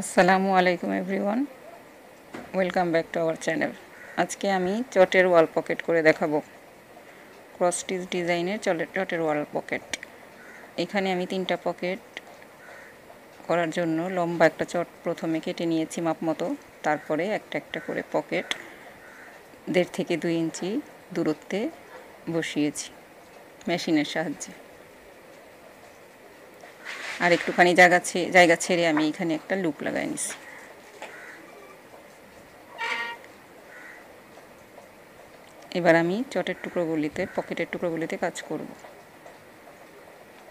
আসসালামু আলাইকুম everyone, welcome back to our channel. আজকে আমি চটের ওয়াল পকেট করে দেখাবো, ক্রস স্টিচ ডিজাইনের চটের ওয়াল পকেট। এখানে আমি তিনটা পকেট করার জন্য লম্বা একটা চট প্রথমে কেটে নিয়েছি মাপ মতো। তারপরে একটা একটা করে পকেট 1.5 থেকে 2 ইঞ্চি দূরত্বে বসিয়েছি মেশিনের সাহায্যে। আর একটুখানি জায়গা ছেড়ে আমি এখানে একটা লুপ লাগাই নিছি। এবার আমি পকেটের টুকরোগুলিতে কাজ করব,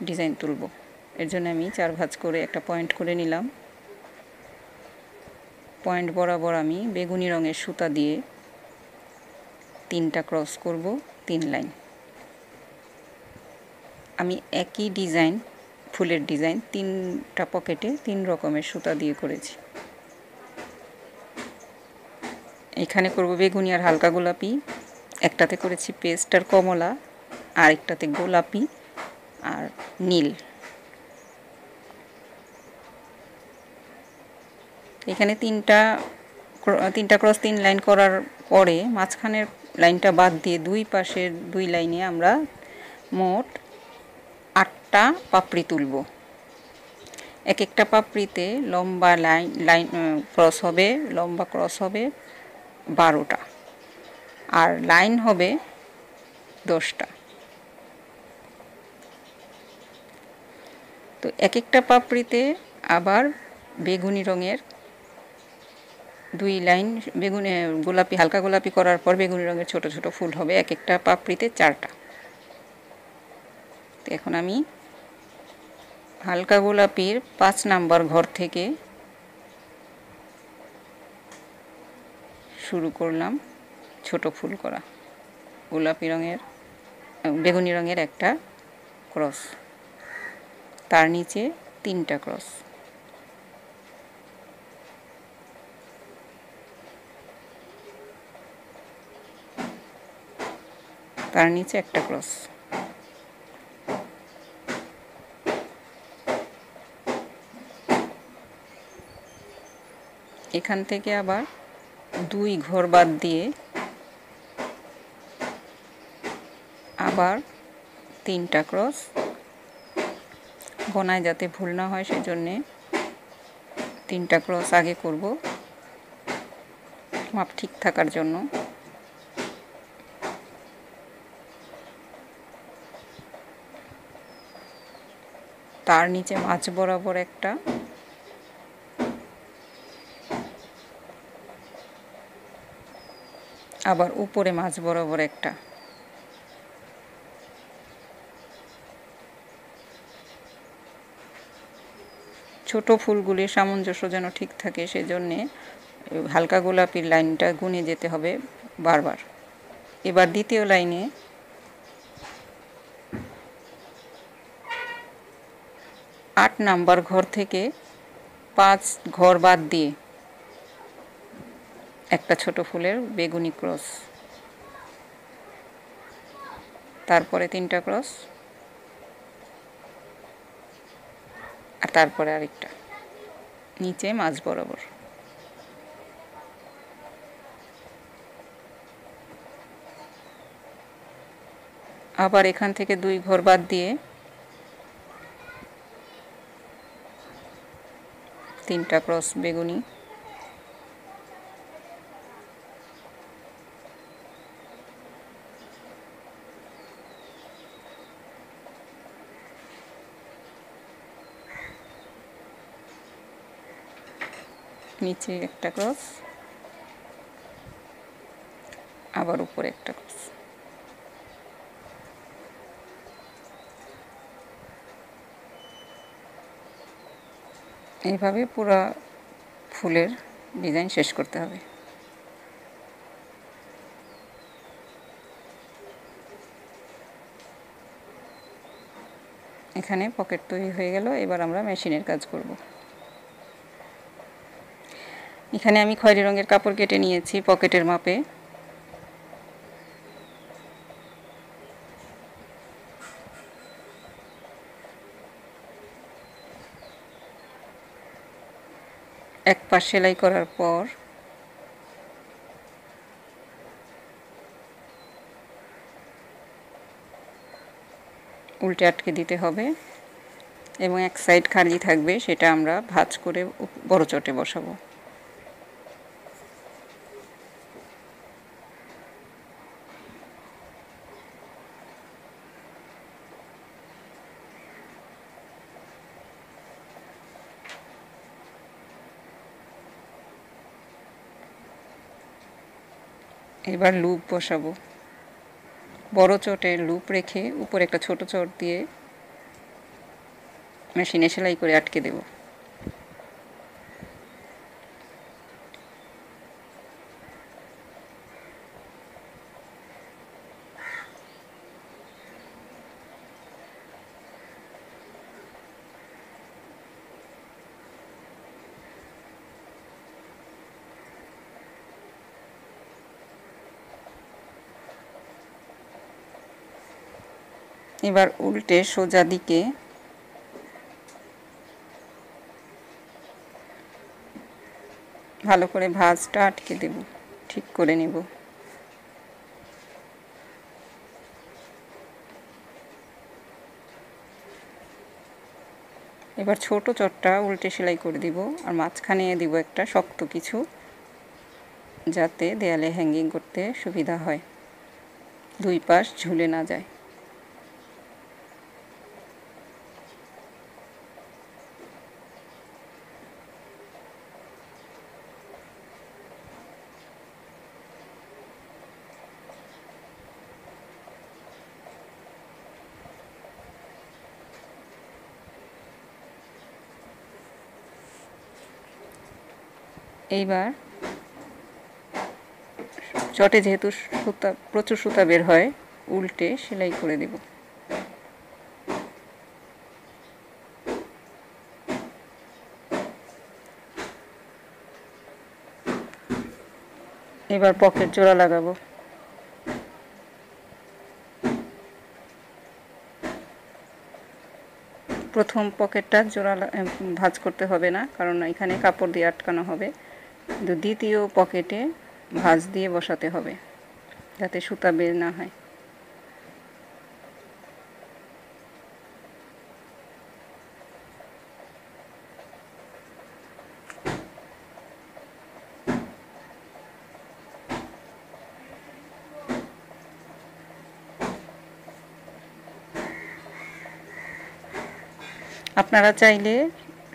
ডিজাইন তুলব। এর জন্য আমি 4 ভাঁজ করে একটা পয়েন্ট করে নিলাম। পয়েন্ট বরাবর আমি বেগুনি রঙের সুতা দিয়ে 3টা ক্রস করব, 3 লাইন। আমি একই ডিজাইন, ফুলের ডিজাইন 3টা পকেটে 3 রকমের সুতা দিয়ে করেছি। এখানে করব বেগুনি আর হালকা গোলাপি। একটাতে করেছি পেস্ট আর কমলা, আর একটাতে গোলাপি আর নীল। এখানে 3টা ক্রস 3 লাইন করার পরে মাঝখানের লাইনটা বাদ দিয়ে 2 পাশের 2 লাইনে আমরা মোট 8টা পাপড়ি তুলব। এক একটা পাপড়িতে লম্বা লাইন ক্রস হবে, লম্বা ক্রস হবে 12টা আর লাইন হবে 10টা। তো এক একটা পাপড়িতে আবার বেগুনি রঙের 2 লাইন, গোলাপি হালকা গোলাপি করার পর বেগুনি রঙের ছোট ছোট ফুল হবে। এক একটা পাপড়িতে 4টা। এখন আমি হালকা গোলাপির 5 নাম্বার ঘর থেকে শুরু করলাম ছোট ফুল করা। বেগুনি রঙের একটা ক্রস, তার নিচে 3টা ক্রস, তার নিচে একটা ক্রস, এখান থেকে আবার 2 ঘর বাদ দিয়ে আবার 3টা ক্রস। গোনায় যাতে ভুল না হয় সেজন্যে 3টা ক্রস আগে করব, মাপ ঠিক থাকার জন্য। তার নিচে মাছ বরাবর একটা, আবার উপরে মাছ বরাবর একটা। ছোট ফুলগুলির সামঞ্জস্য যেন ঠিক থাকে সেজন্যে হালকা গোলাপির লাইনটা গুনে যেতে হবে বারবার। এবার দ্বিতীয় লাইনে আট নাম্বার ঘর থেকে 5 ঘর বাদ দিয়ে একটা ছোট ফুলের বেগুনি ক্রস, তারপরে 3টা ক্রস, আর তারপরে আরেকটা নিচে মাঝ বরাবর। আবার এখান থেকে 2 ঘর বাদ দিয়ে 3টা ক্রস বেগুনি, নিচে একটা ক্রস, আবার উপরে একটা ক্রস। এইভাবে পুরো ফুলের ডিজাইন শেষ করতে হবে। এখানে পকেট তৈরি হয়ে গেল। এবার আমরা মেশিনের কাজ করব। এখানে আমি খয়েরি রঙের কাপড় কেটে নিয়েছি পকেটের মাপে। এক পাশ সেলাই করার পর উল্টে আটকে দিতে হবে এবং এক সাইড খালি থাকবে, সেটা আমরা ভাঁজ করে বড় চটে বসাবো। এবার লুপ বসাবো। বড় চটে লুপ রেখে উপরে একটা ছোট চট দিয়ে মেশিনে সেলাই করে আটকে দেব। এবার উল্টে সোজা দিকে ভালো করে ভাঁজটা আটকে দেব, ঠিক করে নেব। এবার ছোট চটটা উল্টে সেলাই করে দিব আর মাঝখানে দিব একটা শক্ত কিছু, যাতে দেয়ালে হ্যাঙ্গিং করতে সুবিধা হয়, দুই পাশ ঝুলে না যায়। এইবার চটে যেহেতু সুতা প্রচুর সুতা বের হয়, উল্টে সেলাই করে দেব। এবার পকেট জোড়া লাগাবো। প্রথম পকেটটা জোড়া ভাঁজ করতে হবে না, কারণ এখানে কাপড় দিয়ে আটকানো হবে। দ্বিতীয় পকেটে ভাঁজ দিয়ে বসাতে হবে যাতে সুতা বের না হয়। আপনারা চাইলে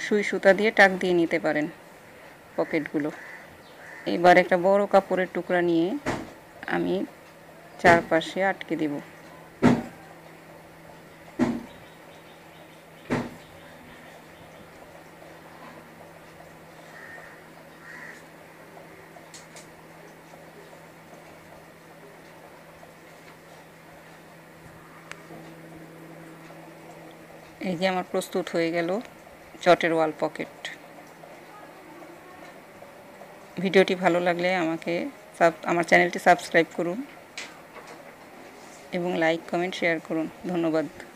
সুই সুতা দিয়ে টাক দিয়ে নিতে পারেন পকেটগুলো। এবার একটা বড় কাপড়ের টুকরা নিয়ে আমি চারপাশে আটকে দেব। এই যে আমার প্রস্তুত হয়ে গেল চটের ওয়াল পকেট। ভিডিওটি ভালো লাগলে আমার চ্যানেলটি সাবস্ক্রাইব করুন এবং লাইক, কমেন্ট, শেয়ার করুন। ধন্যবাদ।